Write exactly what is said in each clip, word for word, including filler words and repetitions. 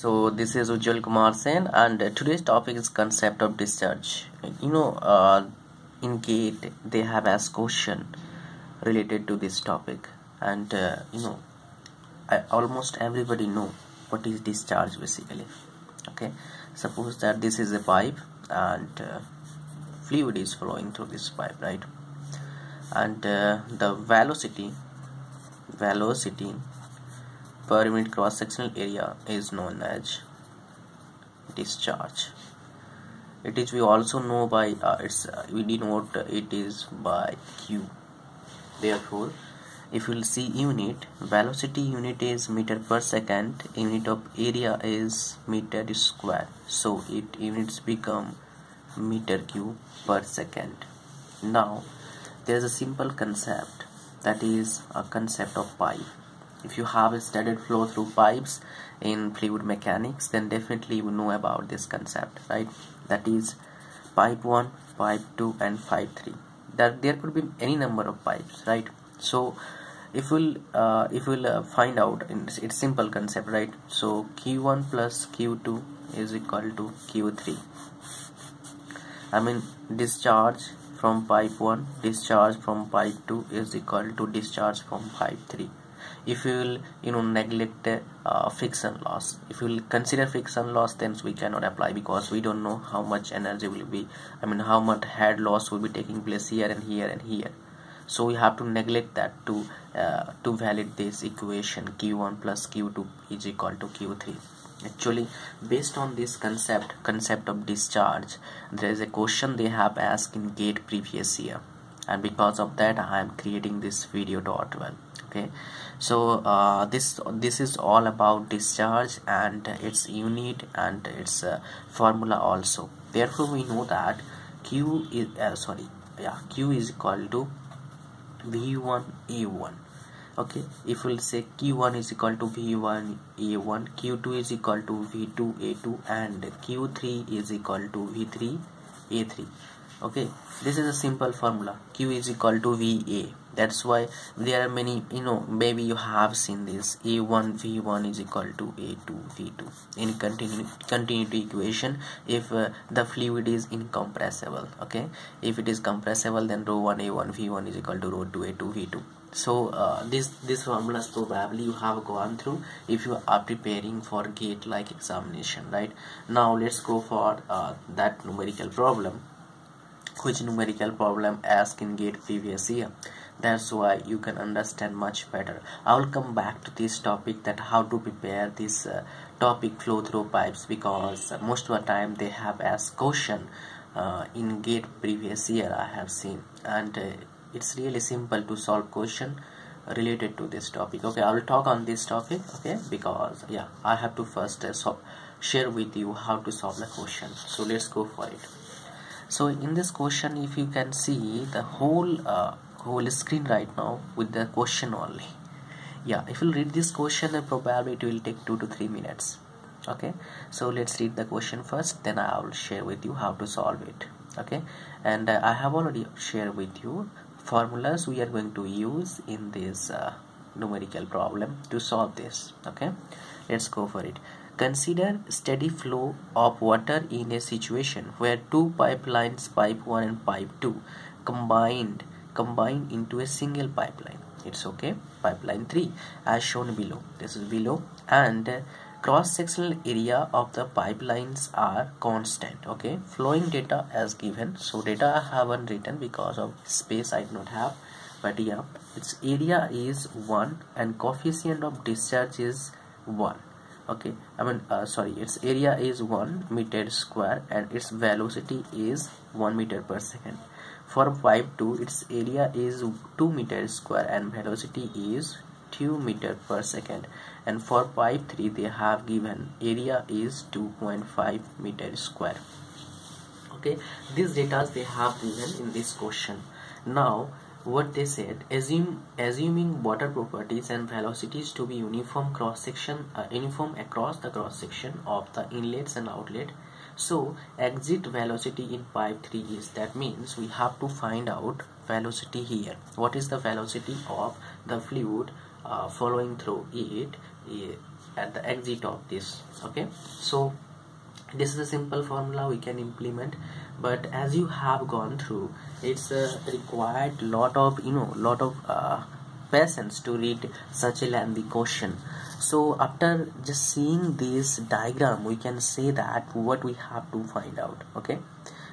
So this is Ujjwal Kumar Sen, and today's topic is concept of discharge. You know, uh, in GATE they have asked question related to this topic, and uh, you know, I, almost everybody know what is discharge basically. Okay, suppose that this is a pipe and uh, fluid is flowing through this pipe, right? And uh, the velocity, velocity. per unit cross-sectional area is known as discharge. It is we also know by uh, it's uh, we denote it is by Q. Therefore, if you will see unit, velocity unit is meter per second, unit of area is meter square. So it units become meter cube per second. Now there is a simple concept, that is a concept of pipe. If you have studied flow through pipes in fluid mechanics, then definitely you know about this concept, right? That is pipe one, pipe two, and pipe three. That there could be any number of pipes, right? So if we'll uh, if we'll uh, find out, it's simple concept, right? So Q one plus Q two is equal to Q three. I mean, discharge from pipe one, discharge from pipe two is equal to discharge from pipe three. If you will, you know, neglect uh, friction loss, if you will consider friction loss, then we cannot apply, because we don't know how much energy will be, I mean how much head loss will be taking place here and here and here. So we have to neglect that to uh, to validate this equation Q one plus Q two is equal to Q three. Actually, based on this concept, concept of discharge, there is a question they have asked in GATE previous year, and because of that I am creating this video dot well. Okay, so uh, this this is all about discharge and its unit and its uh, formula also. Therefore, we know that Q is uh, sorry, yeah, Q is equal to V one A one. Okay, if we'll say Q one is equal to V one A one, Q two is equal to V two A two, and Q three is equal to V three A three. Okay, this is a simple formula. Q is equal to V A. That's why there are many, you know, maybe you have seen this A one V one is equal to A two V two in continu continuity equation if uh, the fluid is incompressible. Okay, if it is compressible, then rho one A one V one is equal to rho two A two V two. So uh, this this formulas probably you have gone through if you are preparing for GATE like examination, right? Now let's go for uh, that numerical problem, which numerical problem asked in GATE previous year. That's why you can understand much better. I will come back to this topic, that how to prepare this uh, topic flow through pipes, because most of the time they have asked question uh, in GATE previous year I have seen, and uh, it's really simple to solve question related to this topic. Okay, I will talk on this topic, okay, because yeah, I have to first uh, so share with you how to solve the question. So let's go for it. So in this question, if you can see the whole uh, whole screen right now with the question only. Yeah, if you read this question, then probably it will take two to three minutes. Okay, so let's read the question first, then I will share with you how to solve it. Okay, and uh, I have already shared with you formulas we are going to use in this uh, numerical problem to solve this. Okay, let's go for it. Consider steady flow of water in a situation where two pipelines, pipe one and pipe two, combined combined into a single pipeline. It's okay, pipeline three, as shown below. This is below, and cross-sectional area of the pipelines are constant. Okay, flowing data as given. So data I haven't written because of space I do not have, but yeah, its area is one and coefficient of discharge is one. Okay, I mean uh, sorry, its area is one meter square and its velocity is one meter per second. For pipe two, its area is two meter square and velocity is two meter per second. And for pipe three, they have given area is two point five meter square. Okay, these data they have given in this question. Now what they said, assume assuming water properties and velocities to be uniform cross section uh, uniform across the cross section of the inlets and outlet. So exit velocity in pipe three is, that means we have to find out velocity here. What is the velocity of the fluid uh, following through it uh, at the exit of this. Okay, so this is a simple formula we can implement, but as you have gone through, it's uh, required lot of you know lot of uh, patience to read such a lengthy question. So after just seeing this diagram, we can say that what we have to find out. Okay,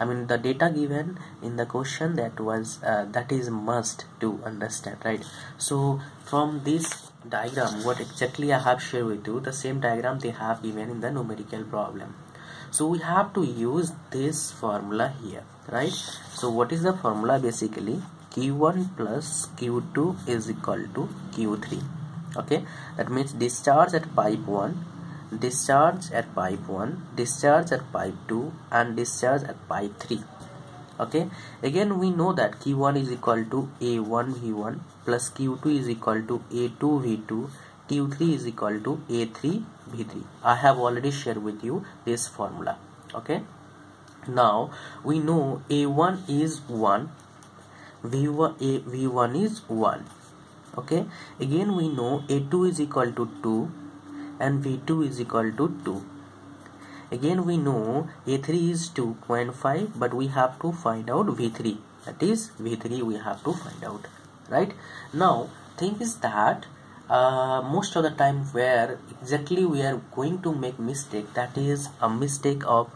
I mean the data given in the question, that was uh, that is must to understand, right? So from this diagram, what exactly I have shared with you, the same diagram they have given in the numerical problem. So we have to use this formula here, right? So what is the formula? Basically Q one plus Q two is equal to Q three. Okay, that means discharge at pipe one, discharge at pipe one, discharge at pipe two, and discharge at pipe three. Okay, again we know that Q one is equal to A one V one plus Q two is equal to A two V two, Q three is equal to A three V three. I have already shared with you this formula. Okay, now we know A one is one, V one is one. Okay, again we know A two is equal to two and V two is equal to two. Again we know A three is two point five, but we have to find out V three, that is V three we have to find out, right? Now thing is that uh, most of the time where exactly we are going to make mistake, that is a mistake of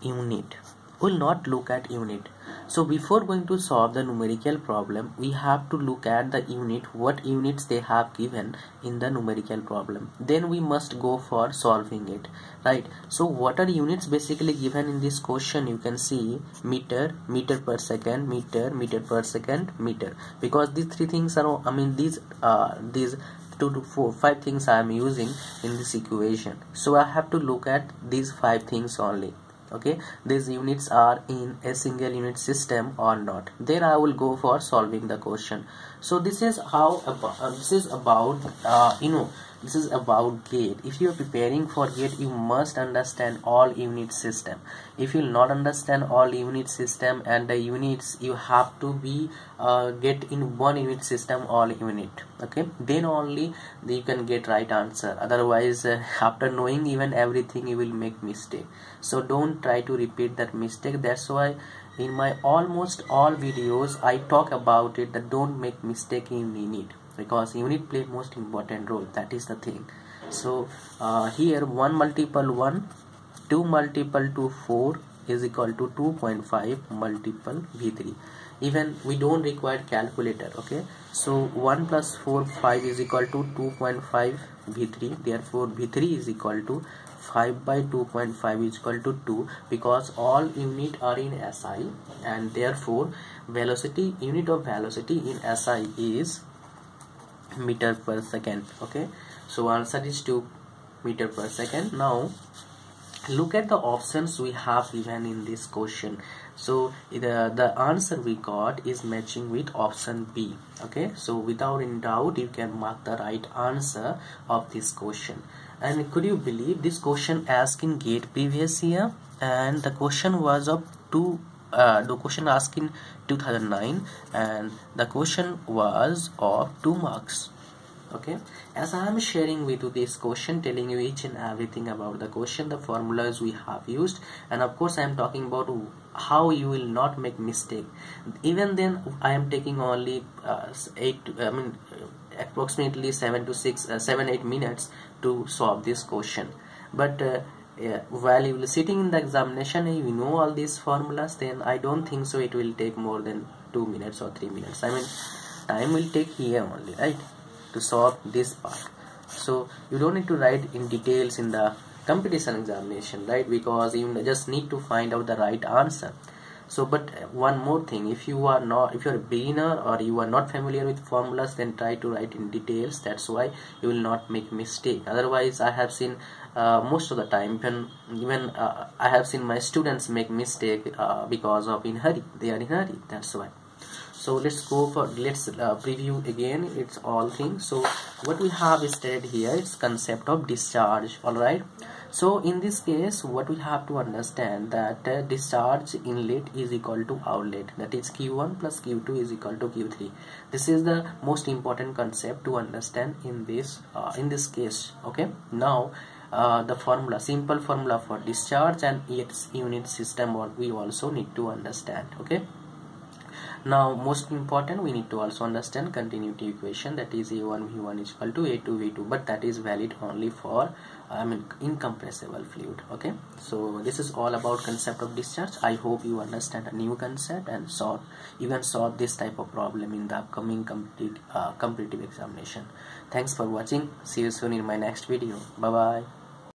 unit. We'll not look at unit. So before going to solve the numerical problem, we have to look at the unit, what units they have given in the numerical problem, then we must go for solving it, right? So what are units basically given in this question? You can see meter, meter per second, meter, meter per second, meter, because these three things are, I mean these uh, these two to four five things I am using in this equation. So I have to look at these five things only. Okay, these units are in a single unit system or not, then I will go for solving the question. So this is how about, uh, this is about uh, you know this is about GATE. If you are preparing for GATE, you must understand all unit system. If you not understand all unit system and the units, you have to be uh, get in one unit system all unit. Okay, then only you can get right answer. Otherwise uh, after knowing even everything, you will make mistake. So don't try to repeat that mistake. That's why in my almost all videos I talk about it, that don't make mistake in unit, because unit play most important role, that is the thing. So uh, here one multiple one, two multiple to four is equal to two point five multiple V three. Even we don't require calculator. Okay, so one plus four five is equal to two point five V three, therefore V three is equal to five by two point five is equal to two, because all unit are in S I, and therefore velocity, unit of velocity in S I is meter per second. Okay, so answer is two meter per second. Now look at the options we have given in this question. So the, the answer we got is matching with option B. Okay, so without any doubt you can mark the right answer of this question. And could you believe this question asked in GATE previous year, and the question was of two Uh, the question asked in two thousand nine, and the question was of two marks. Okay, as I am sharing with you this question, telling you each and everything about the question, the formulas we have used, and of course I am talking about how you will not make mistake. Even then I am taking only uh, eight to, I mean approximately seven to six uh, seven eight minutes to solve this question. But uh, Yeah, while you will sitting in the examination and you know all these formulas, then I don't think so it will take more than two minutes or three minutes. I mean time will take here only, right, to solve this part. So you don't need to write in details in the competition examination, right, because you just need to find out the right answer. So but one more thing, if you are not if you are a beginner or you are not familiar with formulas, then try to write in details. That's why you will not make mistake. Otherwise I have seen Uh, most of the time when even uh, I have seen my students make mistake uh, because of in hurry. They are in hurry, that's why. So let's go for let's uh, preview again it's all things. So what we have stated here is concept of discharge. All right, So in this case, what we have to understand that uh, discharge inlet is equal to outlet, that is Q one plus Q two is equal to Q three. This is the most important concept to understand in this uh, in this case. Okay, now uh, the formula, simple formula for discharge and its unit system, what we also need to understand. Okay, now most important, we need to also understand continuity equation, that is A one V one is equal to A two V two, but that is valid only for I mean incompressible fluid. Okay, so this is all about concept of discharge. I hope you understand a new concept and solve even solve this type of problem in the upcoming complete uh, competitive examination. Thanks for watching. See you soon in my next video. Bye bye.